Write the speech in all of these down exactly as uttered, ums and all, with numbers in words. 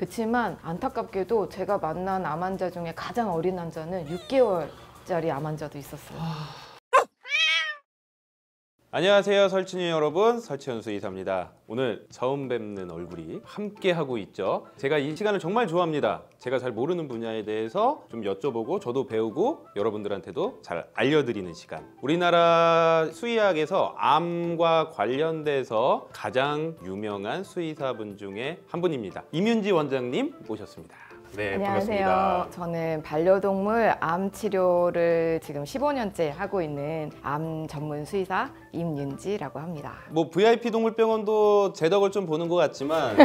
그렇지만 안타깝게도 제가 만난 암 환자 중에 가장 어린 환자는 육 개월짜리 암 환자도 있었어요. 안녕하세요, 설치니 여러분, 설채현 수의사입니다. 오늘 처음 뵙는 얼굴이 함께하고 있죠. 제가 이 시간을 정말 좋아합니다. 제가 잘 모르는 분야에 대해서 좀 여쭤보고 저도 배우고 여러분들한테도 잘 알려드리는 시간. 우리나라 수의학에서 암과 관련돼서 가장 유명한 수의사분 중에 한 분입니다. 임윤지 원장님 모셨습니다. 네, 안녕하세요. 반갑습니다. 저는 반려동물 암 치료를 지금 십오 년째 하고 있는 암 전문 수의사 임윤지라고 합니다. 뭐 브이아이피 동물병원도 제 덕을 좀 보는 것 같지만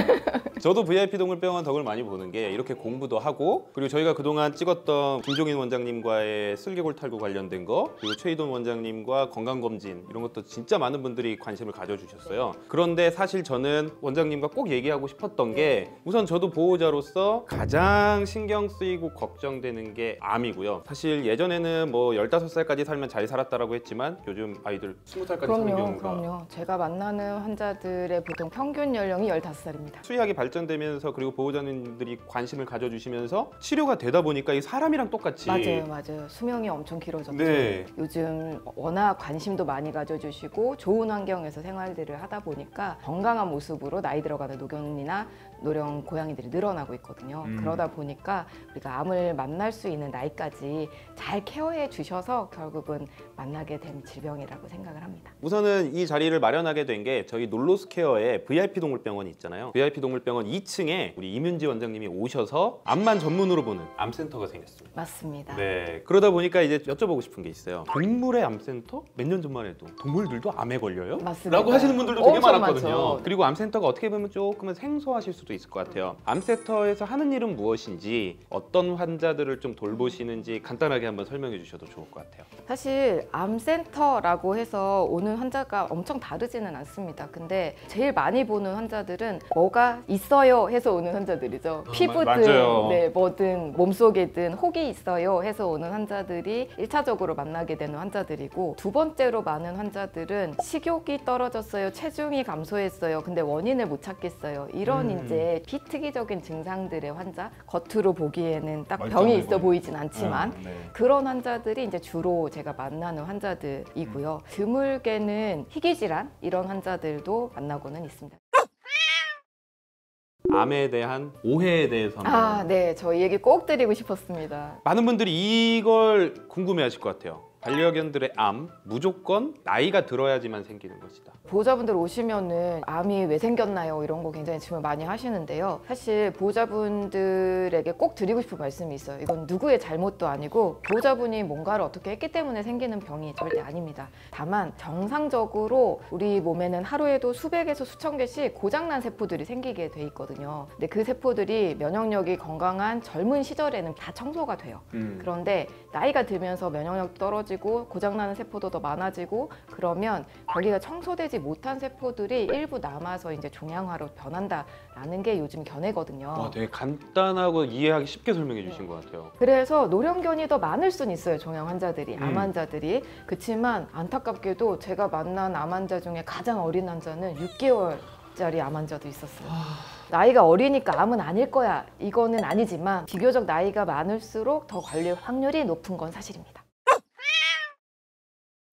저도 브이아이피 동물병원 덕을 많이 보는 게 이렇게 공부도 하고, 그리고 저희가 그동안 찍었던 김종인 원장님과의 슬개골 탈구 관련된 거, 그리고 최희돈 원장님과 건강검진 이런 것도 진짜 많은 분들이 관심을 가져주셨어요. 그런데 사실 저는 원장님과 꼭 얘기하고 싶었던 게, 우선 저도 보호자로서 가장 가장 신경 쓰이고 걱정되는 게 암이고요. 사실 예전에는 뭐 열다섯 살까지 살면 잘 살았다라고 했지만 요즘 아이들 스무 살까지 그럼요, 사는 경우가. 그럼요. 제가 만나는 환자들의 보통 평균 연령이 열다섯 살입니다. 수의학이 발전되면서, 그리고 보호자님들이 관심을 가져주시면서 치료가 되다 보니까 이 사람이랑 똑같이. 맞아요, 맞아요. 수명이 엄청 길어졌죠. 네. 요즘 워낙 관심도 많이 가져주시고 좋은 환경에서 생활들을 하다 보니까 건강한 모습으로 나이 들어가는 노견이나 노령 고양이들이 늘어나고 있거든요. 음. 그러다 보니까 우리가 암을 만날 수 있는 나이까지 잘 케어해 주셔서 결국은 만나게 된 질병이라고 생각을 합니다. 우선은 이 자리를 마련하게 된 게 저희 놀로스케어의 브이아이피 동물병원이 있잖아요. 브이아이피 동물병원 이 층에 우리 임윤지 원장님이 오셔서 암만 전문으로 보는 암센터가 생겼습니다. 맞습니다. 네, 그러다 보니까 이제 여쭤보고 싶은 게 있어요. 동물의 암센터? 몇 년 전만 해도 동물들도 암에 걸려요? 맞습니다. 라고 하시는 분들도 되게 많았거든요. 많죠. 그리고 암센터가 어떻게 보면 조금은 생소하실 수도 있을 것 같아요. 암센터에서 하는 일은 무엇 무엇인지, 어떤 환자들을 좀 돌보시는지 간단하게 한번 설명해 주셔도 좋을 것 같아요. 사실 암센터라고 해서 오는 환자가 엄청 다르지는 않습니다. 근데 제일 많이 보는 환자들은 뭐가 있어요 해서 오는 환자들이죠. 어, 피부든 네, 뭐든 몸속에든 혹이 있어요 해서 오는 환자들이 일 차적으로 만나게 되는 환자들이고, 두 번째로 많은 환자들은 식욕이 떨어졌어요, 체중이 감소했어요, 근데 원인을 못 찾겠어요, 이런 음. 이제 비특이적인 증상들의 환자, 겉으로 보기에는 딱 병이 있어 보이진 않지만 음, 네. 그런 환자들이 이제 주로 제가 만나는 환자들이고요. 음. 드물게는 희귀질환 이런 환자들도 만나고는 있습니다. 암에 대한 오해에 대해서 한번. 아, 네. 저 이 얘기 꼭 드리고 싶었습니다. 많은 분들이 이걸 궁금해하실 것 같아요. 반려견들의 암, 무조건 나이가 들어야지만 생기는 것이다. 보호자분들 오시면은 암이 왜 생겼나요? 이런 거 굉장히 질문 많이 하시는데요. 사실 보호자분들에게 꼭 드리고 싶은 말씀이 있어요. 이건 누구의 잘못도 아니고 보호자분이 뭔가를 어떻게 했기 때문에 생기는 병이 절대 아닙니다. 다만 정상적으로 우리 몸에는 하루에도 수백에서 수천 개씩 고장난 세포들이 생기게 돼 있거든요. 근데 그 세포들이 면역력이 건강한 젊은 시절에는 다 청소가 돼요. 음. 그런데 나이가 들면서 면역력 떨어지고 고장나는 세포도 더 많아지고, 그러면 거기가 청소되지 못한 세포들이 일부 남아서 이제 종양화로 변한다라는 게 요즘 견해거든요. 와, 되게 간단하고 이해하기 쉽게 설명해 주신 네. 것 같아요. 그래서 노령견이 더 많을 순 있어요, 종양 환자들이, 음. 암 환자들이. 그렇지만 안타깝게도 제가 만난 암 환자 중에 가장 어린 환자는 육 개월짜리 암 환자도 있었어요. 아... 나이가 어리니까 암은 아닐 거야, 이거는 아니지만 비교적 나이가 많을수록 더 걸릴 확률이 높은 건 사실입니다.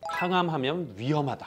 항암하면 위험하다.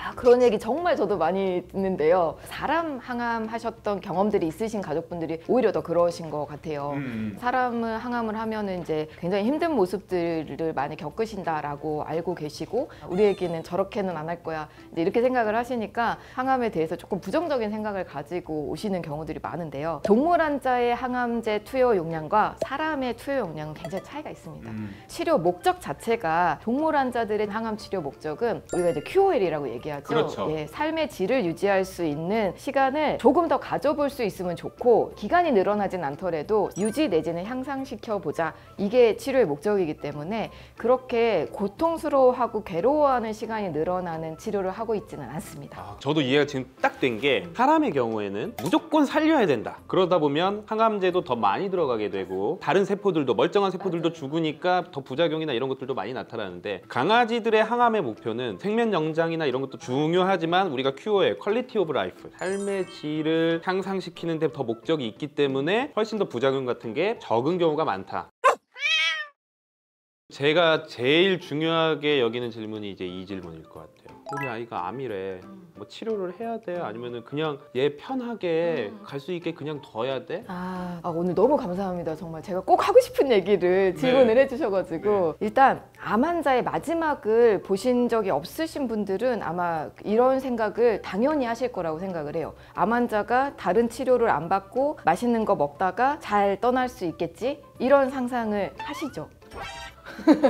아, 그런 얘기 정말 저도 많이 듣는데요. 사람 항암하셨던 경험들이 있으신 가족분들이 오히려 더 그러신 것 같아요. 음. 사람을 항암을 하면은 이제 굉장히 힘든 모습들을 많이 겪으신다라고 알고 계시고, 우리에게는 저렇게는 안 할 거야, 이제 이렇게 생각을 하시니까 항암에 대해서 조금 부정적인 생각을 가지고 오시는 경우들이 많은데요. 동물 환자의 항암제 투여 용량과 사람의 투여 용량은 굉장히 차이가 있습니다. 음. 치료 목적 자체가, 동물 환자들의 항암 치료 목적은 우리가 이제 큐오엘이라고 얘기해요. 그렇죠. 예, 삶의 질을 유지할 수 있는 시간을 조금 더 가져볼 수 있으면 좋고, 기간이 늘어나진 않더라도 유지 내지는 향상시켜보자, 이게 치료의 목적이기 때문에 그렇게 고통스러워하고 괴로워하는 시간이 늘어나는 치료를 하고 있지는 않습니다. 아, 저도 이해가 지금 딱 된 게, 사람의 경우에는 무조건 살려야 된다, 그러다 보면 항암제도 더 많이 들어가게 되고 다른 세포들도, 멀쩡한 세포들도 맞아. 죽으니까 더 부작용이나 이런 것들도 많이 나타나는데, 강아지들의 항암의 목표는 생명 연장이나 이런 것도 중요하지만 우리가 큐오엘, 퀄리티 오브 라이프, 삶의 질을 향상시키는 데 더 목적이 있기 때문에 훨씬 더 부작용 같은 게 적은 경우가 많다. 제가 제일 중요하게 여기는 질문이 이제 이 질문일 것 같아요. 우리 아이가 암이래. 뭐 치료를 해야 돼? 아니면은 그냥 얘 편하게 음. 갈 수 있게 그냥 둬야 돼? 아, 아 오늘 너무 감사합니다. 정말 제가 꼭 하고 싶은 얘기를 질문을 네. 해주셔가지고 네. 일단 암 환자의 마지막을 보신 적이 없으신 분들은 아마 이런 생각을 당연히 하실 거라고 생각을 해요. 암 환자가 다른 치료를 안 받고 맛있는 거 먹다가 잘 떠날 수 있겠지? 이런 상상을 하시죠.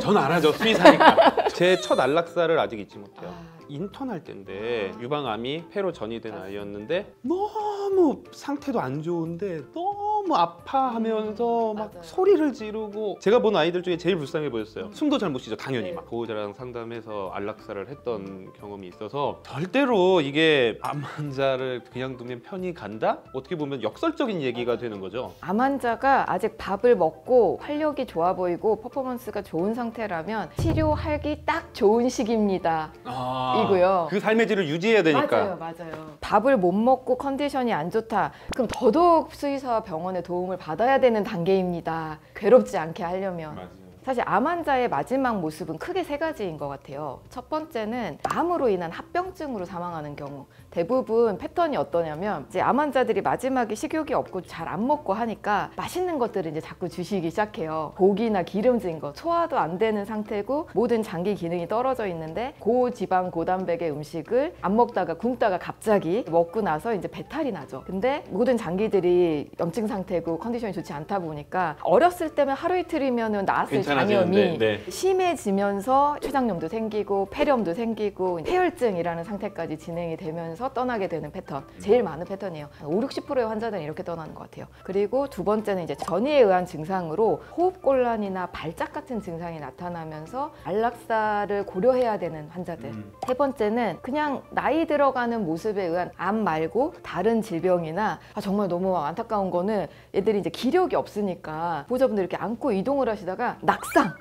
전 안 하죠. 수의사니까. 제 첫 안락사를 아직 잊지 못해요. 아... 인턴할 때인데 아... 유방암이 폐로 전이된 아... 아이였는데 너무 상태도 안 좋은데 너무 아파하면서 음... 막 맞아요. 소리를 지르고 제가 본 아이들 중에 제일 불쌍해 보였어요. 음... 숨도 잘 못 쉬죠. 당연히 네. 막 보호자랑 상담해서 안락사를 했던 음... 경험이 있어서 절대로 이게 암 환자를 그냥 두면 편히 간다? 어떻게 보면 역설적인 얘기가 되는 거죠. 암 환자가 아직 밥을 먹고 활력이 좋아 보이고 퍼포먼스가 좋은 상태라면 치료하기 딱 좋은 시기입니다. 아, 이고요. 그 삶의 질을 유지해야 되니까. 맞아요, 맞아요. 밥을 못 먹고 컨디션이 안 좋다. 그럼 더더욱 수의사와 병원의 도움을 받아야 되는 단계입니다. 괴롭지 않게 하려면. 맞아요. 사실 암 환자의 마지막 모습은 크게 세 가지인 것 같아요. 첫 번째는 암으로 인한 합병증으로 사망하는 경우 대부분 패턴이 어떠냐면 이제 암 환자들이 마지막에 식욕이 없고 잘 안 먹고 하니까 맛있는 것들을 이제 자꾸 주시기 시작해요. 고기나 기름진 거, 소화도 안 되는 상태고 모든 장기 기능이 떨어져 있는데 고지방, 고단백의 음식을 안 먹다가 굶다가 갑자기 먹고 나서 이제 배탈이 나죠. 근데 모든 장기들이 염증 상태고 컨디션이 좋지 않다 보니까 어렸을 때면 하루 이틀이면 나았을 때 장염이 네. 심해지면서 췌장염도 생기고 폐렴도 생기고 폐혈증이라는 상태까지 진행이 되면서 떠나게 되는 패턴 제일 많은 패턴이에요. 오륙십 퍼센트의 환자들은 이렇게 떠나는 것 같아요. 그리고 두 번째는 이제 전이에 의한 증상으로 호흡곤란이나 발작 같은 증상이 나타나면서 안락사를 고려해야 되는 환자들. 음. 세 번째는 그냥 나이 들어가는 모습에 의한 암 말고 다른 질병이나 아, 정말 너무 안타까운 거는 얘들이 이제 기력이 없으니까 보호자분들 이렇게 안고 이동을 하시다가 낙 낙상!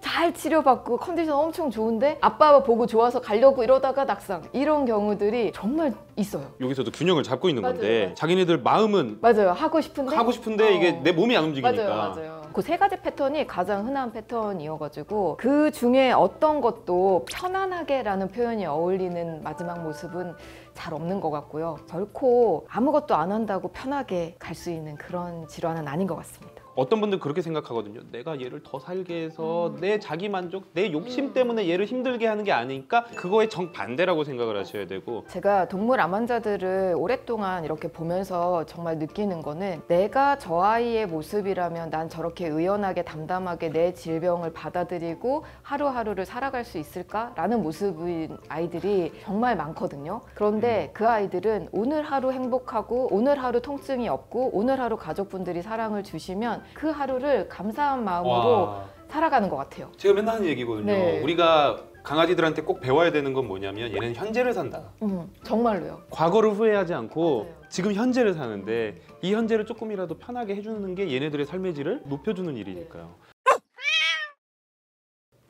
잘 치료받고 컨디션 엄청 좋은데 아빠 보고 좋아서 가려고 이러다가 낙상! 이런 경우들이 정말 있어요. 여기서도 균형을 잡고 있는 맞아요, 건데 맞아요. 자기네들 마음은 맞아요. 하고 싶은데 하고 싶은데 어. 이게 내 몸이 안 움직이니까 맞아요, 맞아요. 그 세 가지 패턴이 가장 흔한 패턴이어가지고 그 중에 어떤 것도 편안하게 라는 표현이 어울리는 마지막 모습은 잘 없는 것 같고요. 결코 아무것도 안 한다고 편하게 갈 수 있는 그런 질환은 아닌 것 같습니다. 어떤 분들 그렇게 생각하거든요. 내가 얘를 더 살게 해서 음. 내 자기 만족, 내 욕심 음. 때문에 얘를 힘들게 하는 게 아니니까 그거에 정반대라고 생각을 하셔야 되고 제가 동물 암 환자들을 오랫동안 이렇게 보면서 정말 느끼는 거는 내가 저 아이의 모습이라면 난 저렇게 의연하게 담담하게 내 질병을 받아들이고 하루하루를 살아갈 수 있을까라는 모습인 아이들이 정말 많거든요. 그런데 음. 그 아이들은 오늘 하루 행복하고 오늘 하루 통증이 없고 오늘 하루 가족분들이 사랑을 주시면 그 하루를 감사한 마음으로 와. 살아가는 것 같아요. 제가 맨날 하는 얘기거든요. 네. 우리가 강아지들한테 꼭 배워야 되는 건 뭐냐면 얘는 현재를 산다. 음, 정말로요. 과거를 후회하지 않고 맞아요. 지금 현재를 사는데 이 현재를 조금이라도 편하게 해주는 게 얘네들의 삶의 질을 높여주는 일이니까요. 네.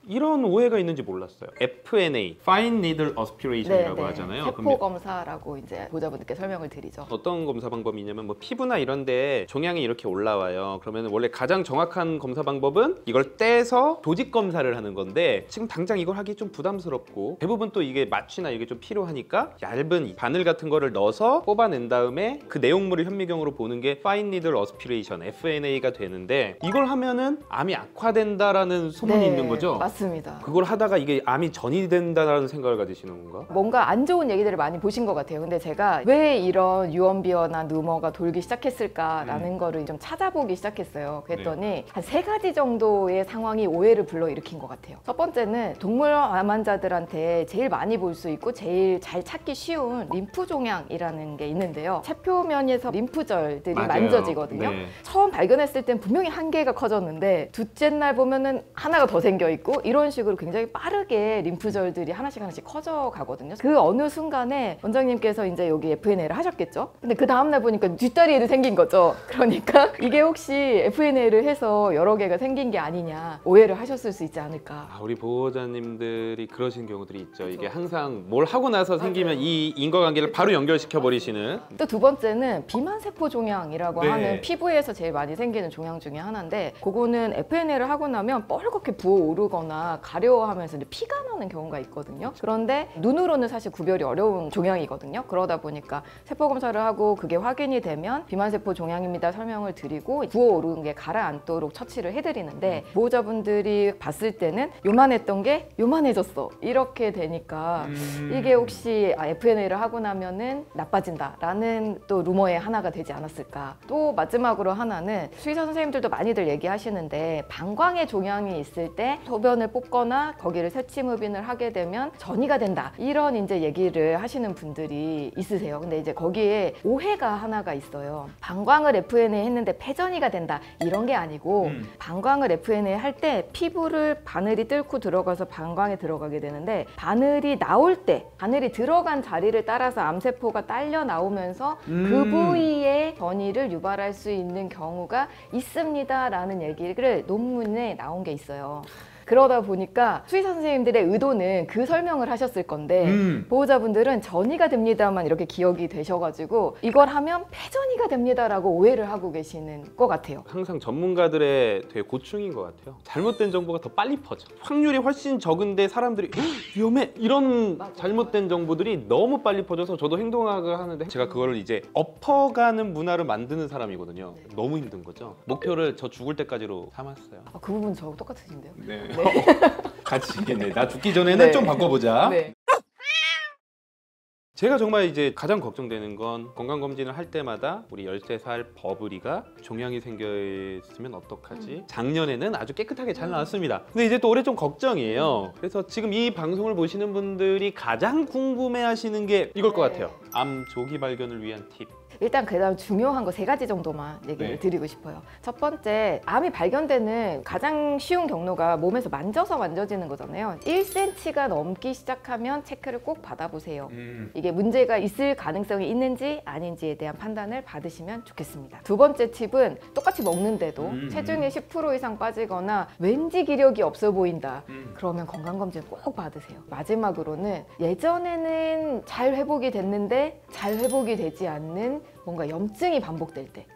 이런 오해가 있는지 몰랐어요. 에프 엔 에이, Fine Needle Aspiration이라고 네네. 하잖아요. 세포 그러면... 검사라고 이제 보호자분들께 설명을 드리죠. 어떤 검사 방법이 있냐면 뭐 피부나 이런데 종양이 이렇게 올라와요. 그러면 원래 가장 정확한 검사 방법은 이걸 떼서 조직 검사를 하는 건데 지금 당장 이걸 하기 좀 부담스럽고 대부분 또 이게 마취나 이게 좀 필요하니까 얇은 바늘 같은 거를 넣어서 뽑아낸 다음에 그 내용물을 현미경으로 보는 게 Fine Needle Aspiration, 에프 엔 에이가 되는데 이걸 하면은 암이 악화된다라는 소문이 네. 있는 거죠. 맞습니다. 맞습니다. 그걸 하다가 이게 암이 전이 된다는 생각을 가지시는 건가? 뭔가 안 좋은 얘기들을 많이 보신 것 같아요. 근데 제가 왜 이런 유언비어나 루머가 돌기 시작했을까라는 음. 거를 좀 찾아보기 시작했어요. 그랬더니 네. 한 세 가지 정도의 상황이 오해를 불러일으킨 것 같아요. 첫 번째는 동물 암 환자들한테 제일 많이 볼 수 있고 제일 잘 찾기 쉬운 림프종양이라는 게 있는데요. 체표면에서 림프절들이 맞아요. 만져지거든요. 네. 처음 발견했을 땐 분명히 한 개가 커졌는데 둘째 날 보면은 하나가 더 생겨있고 이런 식으로 굉장히 빠르게 림프절들이 하나씩 하나씩 커져가거든요. 그 어느 순간에 원장님께서 이제 여기 에프 엔 에이를 하셨겠죠? 근데 그 다음날 보니까 뒷다리 일이 생긴 거죠. 그러니까 이게 혹시 에프 엔 에이를 해서 여러 개가 생긴 게 아니냐 오해를 하셨을 수 있지 않을까. 아, 우리 보호자님들이 그러신 경우들이 있죠. 그렇죠. 이게 항상 뭘 하고 나서 생기면 아, 네. 이 인과관계를 바로 연결시켜 버리시는. 또 두 번째는 비만세포 종양이라고 네. 하는 피부에서 제일 많이 생기는 종양 중에 하나인데, 그거는 에프 엔 에이를 하고 나면 뻘겋게 부어오르거나 가려워하면서 피가 나는 경우가 있거든요. 그런데 눈으로는 사실 구별이 어려운 종양이거든요. 그러다 보니까 세포검사를 하고 그게 확인이 되면 비만세포 종양입니다 설명을 드리고 부어오르는 게 가라앉도록 처치를 해드리는데, 보호자분들이 봤을 때는 요만했던 게 요만해졌어 이렇게 되니까 음... 이게 혹시 아, 에프 엔 에이를 하고 나면은 나빠진다 라는 또 루머의 하나가 되지 않았을까. 또 마지막으로 하나는 수의사 선생님들도 많이들 얘기하시는데, 방광에 종양이 있을 때 소변을 뽑거나 거기를 세침흡인을 하게 되면 전이가 된다 이런 이제 얘기를 하시는 분들이 있으세요. 근데 이제 거기에 오해가 하나가 있어요. 방광을 에프 엔 에이 했는데 폐전이가 된다 이런 게 아니고 음. 방광을 에프 엔 에이 할 때 피부를 바늘이 뚫고 들어가서 방광에 들어가게 되는데, 바늘이 나올 때 바늘이 들어간 자리를 따라서 암세포가 딸려 나오면서 음. 그 부위에 전이를 유발할 수 있는 경우가 있습니다 라는 얘기를 논문에 나온 게 있어요. 그러다 보니까 수의사 선생님들의 의도는 그 설명을 하셨을 건데 음. 보호자분들은 전이가 됩니다만 이렇게 기억이 되셔가지고 이걸 하면 폐전이가 됩니다라고 오해를 하고 계시는 것 같아요. 항상 전문가들의 되게 고충인 것 같아요. 잘못된 정보가 더 빨리 퍼져. 확률이 훨씬 적은데 사람들이 위험해! 이런 맞아, 잘못된 맞아. 정보들이 너무 빨리 퍼져서 저도 행동학을 하는데, 제가 그걸 이제 엎어가는 문화를 만드는 사람이거든요. 네. 너무 힘든 거죠. 목표를 저 죽을 때까지로 삼았어요. 아, 그 부분 저하고 똑같으신데요? 네. 네. 같이 있겠네. 나 죽기 전에는 네. 좀 바꿔보자. 네. 제가 정말 이제 가장 걱정되는 건, 건강검진을 할 때마다 우리 열세 살 버블이가 종양이 생겼으면 어떡하지? 작년에는 아주 깨끗하게 잘 나왔습니다. 근데 이제 또 올해 좀 걱정이에요. 그래서 지금 이 방송을 보시는 분들이 가장 궁금해하시는 게 이걸 것 같아요. 암 조기 발견을 위한 팁. 일단 그다음 중요한 거 세 가지 정도만 얘기를 네. 드리고 싶어요. 첫 번째, 암이 발견되는 가장 쉬운 경로가 몸에서 만져서 만져지는 거잖아요. 일 센티미터가 넘기 시작하면 체크를 꼭 받아보세요. 음. 이게 문제가 있을 가능성이 있는지 아닌지에 대한 판단을 받으시면 좋겠습니다. 두 번째 팁은 똑같이 먹는데도 음. 체중이 십 퍼센트 이상 빠지거나 왠지 기력이 없어 보인다. 음. 그러면 건강검진 꼭 받으세요. 마지막으로는 예전에는 잘 회복이 됐는데 잘 회복이 되지 않는 뭔가 염증이 반복될 때,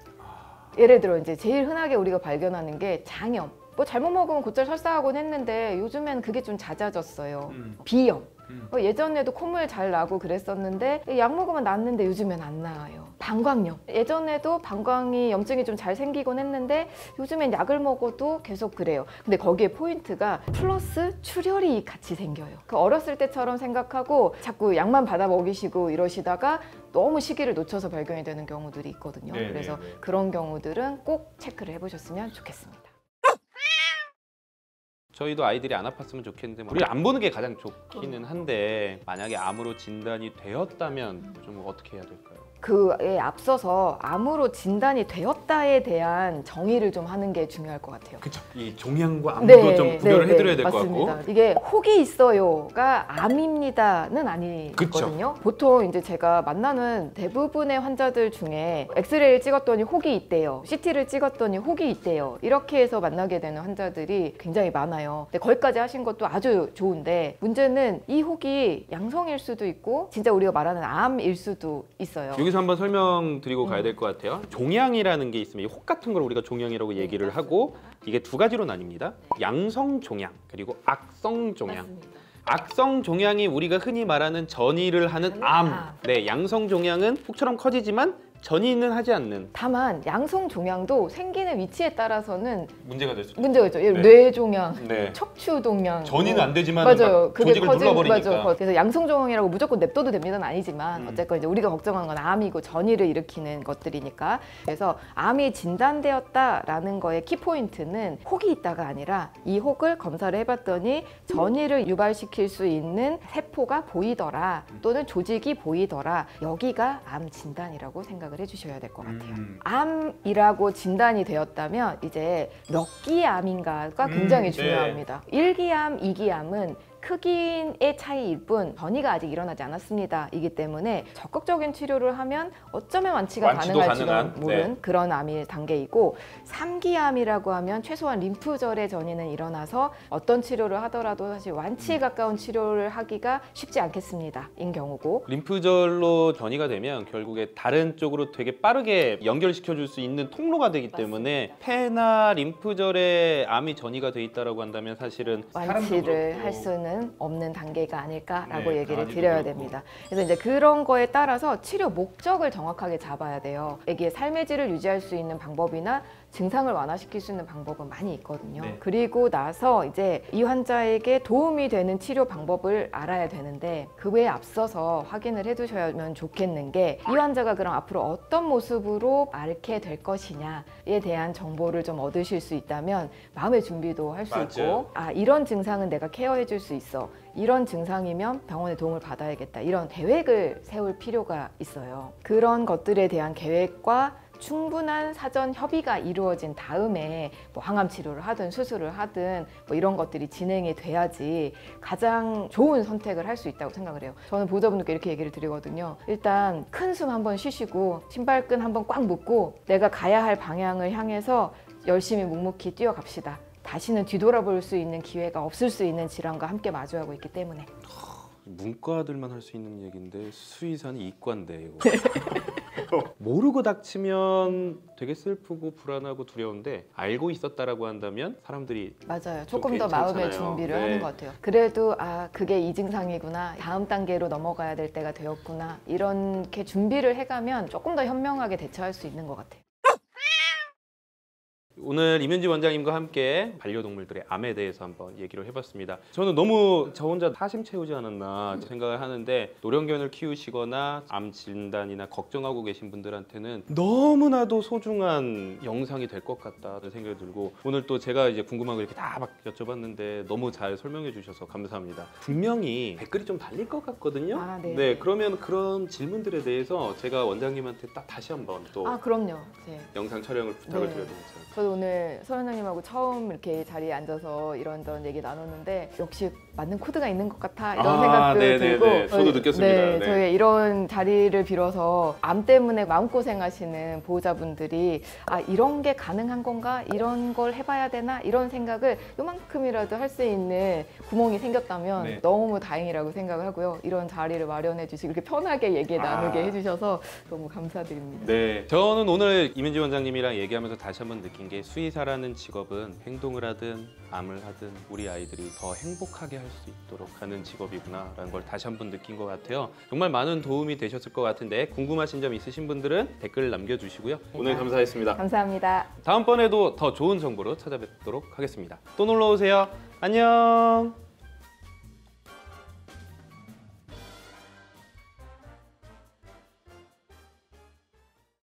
예를 들어 이제 제일 흔하게 우리가 발견하는 게 장염, 뭐 잘못 먹으면 곧잘 설사하곤 했는데 요즘엔 그게 좀 잦아졌어요. 음. 비염, 음. 뭐 예전에도 콧물 잘 나고 그랬었는데 약 먹으면 낫는데 요즘엔 안 나아요. 방광염, 예전에도 방광이 염증이 좀 잘 생기곤 했는데 요즘엔 약을 먹어도 계속 그래요. 근데 거기에 포인트가 플러스 출혈이 같이 생겨요. 그 어렸을 때처럼 생각하고 자꾸 약만 받아 먹이시고 이러시다가 너무 시기를 놓쳐서 발견이 되는 경우들이 있거든요. 네네네. 그래서 그런 경우들은 꼭 체크를 해보셨으면 좋겠습니다. 저희도 아이들이 안 아팠으면 좋겠는데 우리 안 보는 게 가장 좋기는 한데, 만약에 암으로 진단이 되었다면 좀 어떻게 해야 될까요? 그에 앞서서 암으로 진단이 되었다에 대한 정의를 좀 하는 게 중요할 것 같아요. 그렇죠. 이 종양과 암도 네, 좀 구별을 네, 해드려야 될 것 같고. 이게 혹이 있어요가 암입니다는 아니거든요. 그쵸. 보통 이제 제가 만나는 대부분의 환자들 중에 엑스레이를 찍었더니 혹이 있대요, 씨 티를 찍었더니 혹이 있대요 이렇게 해서 만나게 되는 환자들이 굉장히 많아요. 근데 거기까지 하신 것도 아주 좋은데, 문제는 이 혹이 양성일 수도 있고 진짜 우리가 말하는 암일 수도 있어요. 여기서 한번 설명드리고 음. 가야 될 것 같아요. 종양이라는 게 있으면 이 혹 같은 걸 우리가 종양이라고 얘기를 하고, 이게 두 가지로 나뉩니다. 양성 종양 그리고 악성 종양. 맞습니다. 악성 종양이 우리가 흔히 말하는 전이를 하는 암. 네, 양성 종양은 혹처럼 커지지만 전이는 하지 않는. 다만 양성 종양도 생기는 위치에 따라서는 문제가 될 수 있죠. 문제가 있죠. 예를 네. 뇌종양, 네. 척추동양. 전이는 안 되지만 맞아요. 조직을 눌러버리니까. 맞아요. 그래서 양성 종양이라고 무조건 냅둬도 됩니다는 아니지만 음. 어쨌건 이제 우리가 걱정하는 건 암이고 전이를 일으키는 것들이니까. 그래서 암이 진단되었다라는 거의 키포인트는 혹이 있다가 아니라 이 혹을 검사를 해봤더니 전이를 유발시킬 수 있는 세포가 보이더라 또는 조직이 보이더라, 여기가 암 진단이라고 생각합니다. 생각을 해주셔야 될 것 같아요. 음. 암이라고 진단이 되었다면 이제 몇 기 암인가가 굉장히 음, 중요합니다. 네. 일 기 암, 이 기 암은 크기의 차이일 뿐 전이가 아직 일어나지 않았습니다. 이기 때문에 적극적인 치료를 하면 어쩌면 완치가 가능할지도 가능한, 모른 네. 그런 암일 단계이고, 삼 기 암이라고 하면 최소한 림프절의 전이는 일어나서 어떤 치료를 하더라도 사실 완치에 가까운 치료를 하기가 쉽지 않겠습니다. 인 경우고, 림프절로 전이가 되면 결국에 다른 쪽으로 되게 빠르게 연결시켜 줄 수 있는 통로가 되기 맞습니다. 때문에 폐나 림프절에 암이 전이가 돼 있다고 한다면 사실은 완치를 할 수는 없는 단계가 아닐까라고 네, 얘기를 드려야 됩니다. 그래서 이제 그런 거에 따라서 치료 목적을 정확하게 잡아야 돼요. 애기의 삶의 질을 유지할 수 있는 방법이나 증상을 완화시킬 수 있는 방법은 많이 있거든요. 네. 그리고 나서 이제 이 환자에게 도움이 되는 치료 방법을 알아야 되는데, 그 외에 앞서서 확인을 해두셔야면 좋겠는 게 이 환자가 그럼 앞으로 어떤 모습으로 앓게 될 것이냐에 대한 정보를 좀 얻으실 수 있다면 마음의 준비도 할 수 있고, 아 이런 증상은 내가 케어해줄 수 있어, 이런 증상이면 병원의 도움을 받아야겠다, 이런 계획을 세울 필요가 있어요. 그런 것들에 대한 계획과 충분한 사전 협의가 이루어진 다음에 뭐 항암 치료를 하든 수술을 하든 뭐 이런 것들이 진행이 돼야지 가장 좋은 선택을 할 수 있다고 생각을 해요. 저는 보호자분들께 이렇게 얘기를 드리거든요. 일단 큰 숨 한번 쉬시고 신발끈 한번 꽉 묶고 내가 가야 할 방향을 향해서 열심히 묵묵히 뛰어갑시다. 다시는 뒤돌아볼 수 있는 기회가 없을 수 있는 질환과 함께 마주하고 있기 때문에. 문과들만 할 수 있는 얘기인데 수의사는 이과인데 이거. 모르고 닥치면 되게 슬프고 불안하고 두려운데, 알고 있었다라고 한다면 사람들이 맞아요. 조금 더 마음의 준비를 네. 하는 것 같아요. 그래도 아 그게 이 증상이구나, 다음 단계로 넘어가야 될 때가 되었구나, 이렇게 준비를 해가면 조금 더 현명하게 대처할 수 있는 것 같아요. 오늘 임윤지 원장님과 함께 반려동물들의 암에 대해서 한번 얘기를 해봤습니다. 저는 너무 저 혼자 사심 채우지 않았나 생각을 하는데, 노령견을 키우시거나 암 진단이나 걱정하고 계신 분들한테는 너무나도 소중한 영상이 될 것 같다는 생각이 들고, 오늘 또 제가 이제 궁금한 거 이렇게 다 막 여쭤봤는데 너무 잘 설명해 주셔서 감사합니다. 분명히 댓글이 좀 달릴 것 같거든요. 아, 네. 네, 그러면 그런 질문들에 대해서 제가 원장님한테 딱 다시 한번 또 아, 그럼요. 네. 영상 촬영을 부탁을 네. 드려드리겠습니다. 저도 오늘 설 원장님하고 처음 이렇게 자리에 앉아서 이런저런 얘기 나눴는데 역시 맞는 코드가 있는 것 같아, 이런 아, 생각도 네네네. 들고, 저도 느꼈습니다. 네, 네. 저희 이런 자리를 빌어서 암 때문에 마음고생하시는 보호자분들이 아 이런 게 가능한 건가, 이런 걸 해봐야 되나, 이런 생각을 요만큼이라도 할 수 있는 구멍이 생겼다면 네. 너무 다행이라고 생각을 하고요. 이런 자리를 마련해 주시고 이렇게 편하게 얘기 나누게 아. 해주셔서 너무 감사드립니다. 네, 저는 오늘 임윤지 원장님이랑 얘기하면서 다시 한번 느낀 게, 수의사라는 직업은 행동을 하든 암을 하든 우리 아이들이 더 행복하게 할 수 있도록 하는 직업이구나 라는 걸 다시 한번 느낀 것 같아요. 정말 많은 도움이 되셨을 것 같은데, 궁금하신 점 있으신 분들은 댓글 남겨주시고요. 오늘 감사했습니다. 감사합니다. 다음번에도 더 좋은 정보로 찾아뵙도록 하겠습니다. 또 놀러오세요. 안녕.